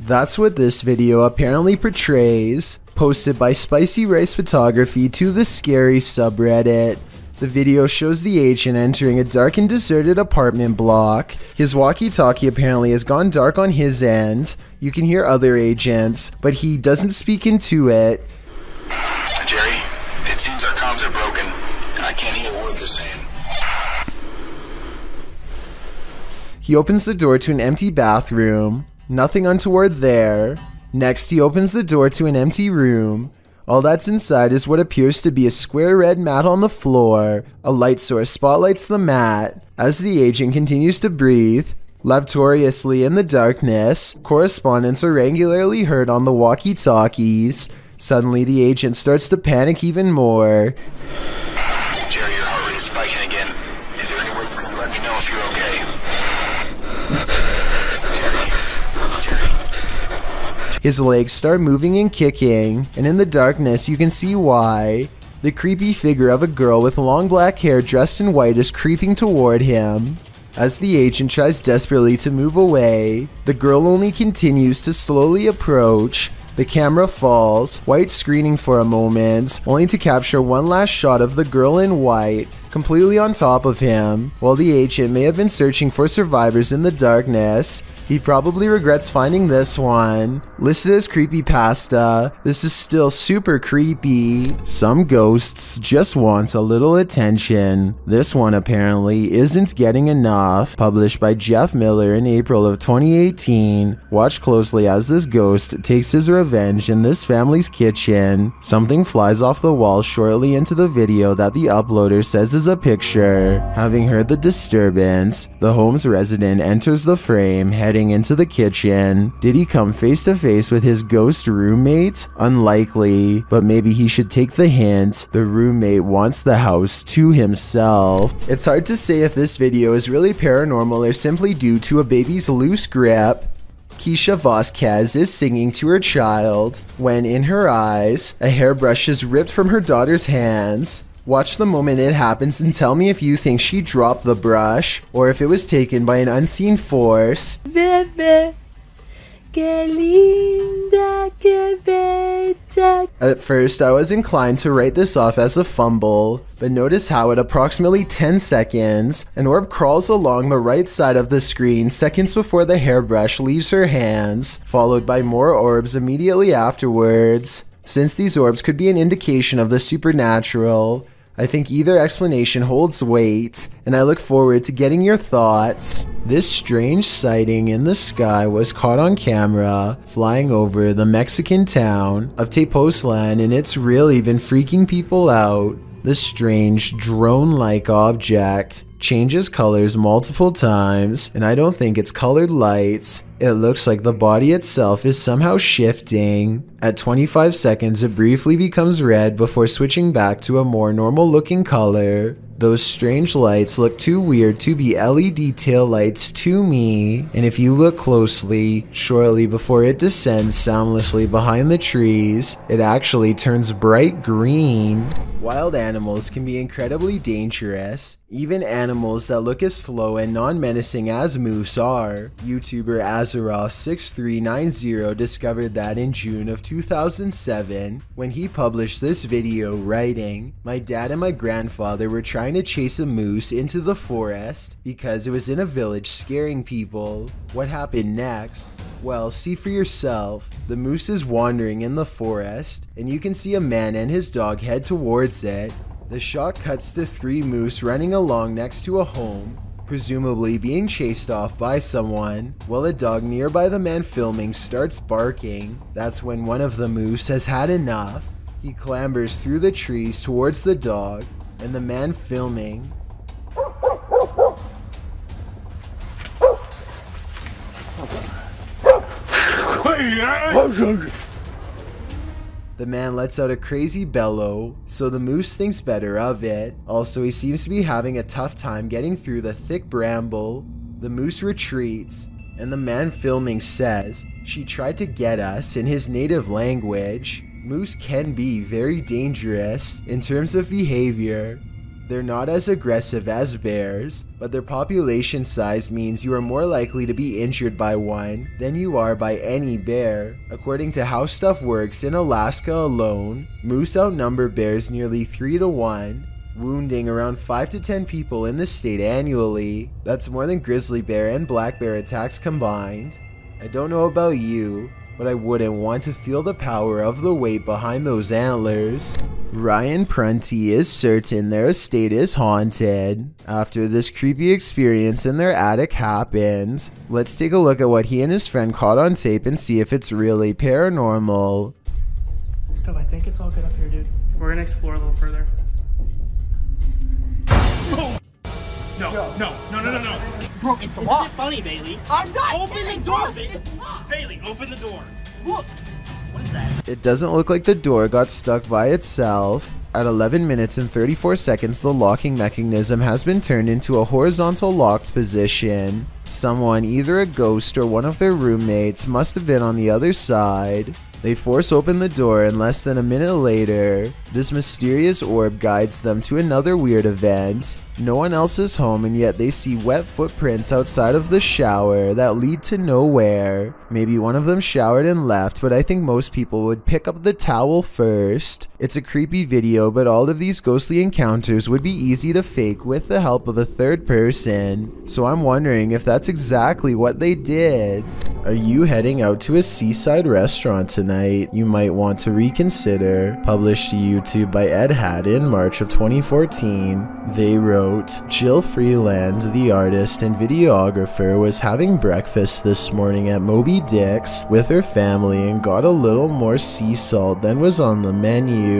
That's what this video apparently portrays, posted by Spicy Rice Photography to the Scary subreddit. The video shows the agent entering a dark and deserted apartment block. His walkie-talkie apparently has gone dark on his end. You can hear other agents, but he doesn't speak into it. "Jerry, it seems our comms are broken. I can't hear a word they're saying." He opens the door to an empty bathroom. Nothing untoward there. Next, he opens the door to an empty room. All that's inside is what appears to be a square red mat on the floor. A light source spotlights the mat. As the agent continues to breathe, laboriously in the darkness, correspondents are regularly heard on the walkie-talkies. Suddenly, the agent starts to panic even more. "Jerry, your heart rate is spiking again. Is there any way you can let me know if you're okay?" His legs start moving and kicking, and in the darkness you can see why. The creepy figure of a girl with long black hair dressed in white is creeping toward him. As the agent tries desperately to move away, the girl only continues to slowly approach. The camera falls, white screening for a moment, only to capture one last shot of the girl in white, completely on top of him. While the agent may have been searching for survivors in the darkness, he probably regrets finding this one. Listed as creepypasta, this is still super creepy. Some ghosts just want a little attention. This one apparently isn't getting enough. Published by Jeff Miller in April of 2018. Watch closely as this ghost takes his revenge in this family's kitchen. Something flies off the wall shortly into the video that the uploader says is a picture. Having heard the disturbance, the home's resident enters the frame, heading into the kitchen. Did he come face to face with his ghost roommate? Unlikely, but maybe he should take the hint. The roommate wants the house to himself. It's hard to say if this video is really paranormal or simply due to a baby's loose grip. Keisha Vasquez is singing to her child when, in her eyes, a hairbrush is ripped from her daughter's hands. Watch the moment it happens and tell me if you think she dropped the brush or if it was taken by an unseen force. Bebe, que linda, que bella. At first, I was inclined to write this off as a fumble, but notice how at approximately 10 seconds, an orb crawls along the right side of the screen seconds before the hairbrush leaves her hands, followed by more orbs immediately afterwards. Since these orbs could be an indication of the supernatural, I think either explanation holds weight, and I look forward to getting your thoughts. This strange sighting in the sky was caught on camera, flying over the Mexican town of Tepoztlan, and it's really been freaking people out. This strange drone-like object changes colors multiple times, and I don't think it's colored lights. It looks like the body itself is somehow shifting. At 25 seconds, it briefly becomes red before switching back to a more normal-looking color. Those strange lights look too weird to be LED taillights to me, and if you look closely, shortly before it descends soundlessly behind the trees, it actually turns bright green. Wild animals can be incredibly dangerous. Even animals that look as slow and non-menacing as moose are. YouTuber Azeroth6390 discovered that in June of 2007, when he published this video writing, "My dad and my grandfather were trying to chase a moose into the forest because it was in a village scaring people. What happened next? Well, see for yourself. The moose is wandering in the forest, and you can see a man and his dog head towards it. The shot cuts to three moose running along next to a home, presumably being chased off by someone, while a dog nearby the man filming starts barking. That's when one of the moose has had enough. He clambers through the trees towards the dog, and the man filming the man lets out a crazy bellow, so the moose thinks better of it. Also, he seems to be having a tough time getting through the thick bramble. The moose retreats, and the man filming says, 'She tried to get us,' in his native language. Moose can be very dangerous in terms of behavior. They're not as aggressive as bears, but their population size means you are more likely to be injured by one than you are by any bear. According to How Stuff Works in Alaska alone, moose outnumber bears nearly 3-to-1, wounding around 5 to 10 people in the state annually. That's more than grizzly bear and black bear attacks combined. I don't know about you, but I wouldn't want to feel the power of the weight behind those antlers." Ryan Prunty is certain their estate is haunted. After this creepy experience in their attic happened, let's take a look at what he and his friend caught on tape and see if it's really paranormal. Stuff, I think it's all good up here, dude. We're gonna explore a little further. Oh. No. Bro, it's locked. Isn't it funny, Bailey? I'm not open the door, Bailey. Bailey, open the door. Look. What is that? It doesn't look like the door got stuck by itself. At 11 minutes and 34 seconds, the locking mechanism has been turned into a horizontal locked position. Someone, either a ghost or one of their roommates, must have been on the other side. They force open the door, and less than a minute later, this mysterious orb guides them to another weird event. No one else is home, and yet they see wet footprints outside of the shower that lead to nowhere. Maybe one of them showered and left, but I think most people would pick up the towel first. It's a creepy video, but all of these ghostly encounters would be easy to fake with the help of a third person. So I'm wondering if that's exactly what they did. Are you heading out to a seaside restaurant tonight? You might want to reconsider. Published to YouTube by Ed Hadd in March of 2014. They wrote, Jill Freeland, the artist and videographer, was having breakfast this morning at Moby Dick's with her family and got a little more sea salt than was on the menu.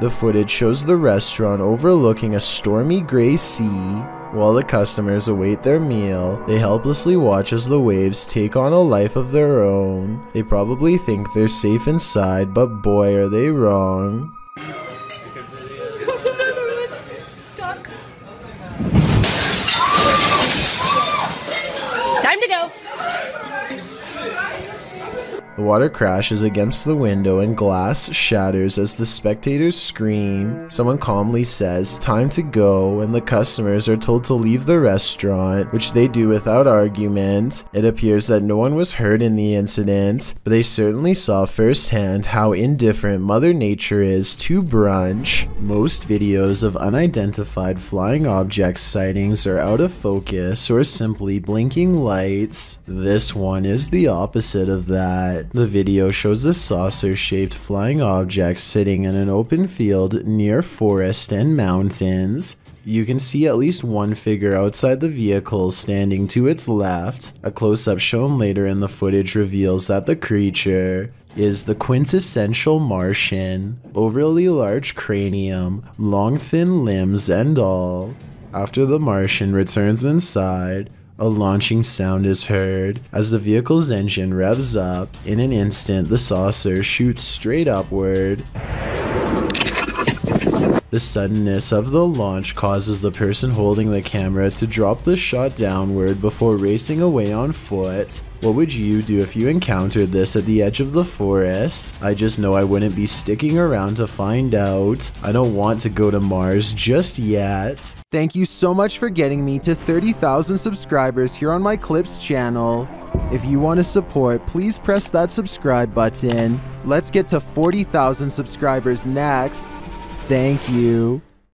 The footage shows the restaurant overlooking a stormy gray sea. While the customers await their meal, they helplessly watch as the waves take on a life of their own. They probably think they're safe inside, but boy are they wrong. Time to go! The water crashes against the window and glass shatters as the spectators scream. Someone calmly says, "Time to go," and the customers are told to leave the restaurant, which they do without argument. It appears that no one was hurt in the incident, but they certainly saw firsthand how indifferent Mother Nature is to brunch. Most videos of unidentified flying object sightings are out of focus or simply blinking lights. This one is the opposite of that. The video shows a saucer-shaped flying object sitting in an open field near forest and mountains. You can see at least one figure outside the vehicle standing to its left. A close-up shown later in the footage reveals that the creature is the quintessential Martian. Overly large cranium, long thin limbs and all. After the Martian returns inside, a launching sound is heard. As the vehicle's engine revs up, in an instant the saucer shoots straight upward. The suddenness of the launch causes the person holding the camera to drop the shot downward before racing away on foot. What would you do if you encountered this at the edge of the forest? I just know I wouldn't be sticking around to find out. I don't want to go to Mars just yet. Thank you so much for getting me to 30,000 subscribers here on my Clips channel. If you want to support, please press that subscribe button. Let's get to 40,000 subscribers next. Thank you.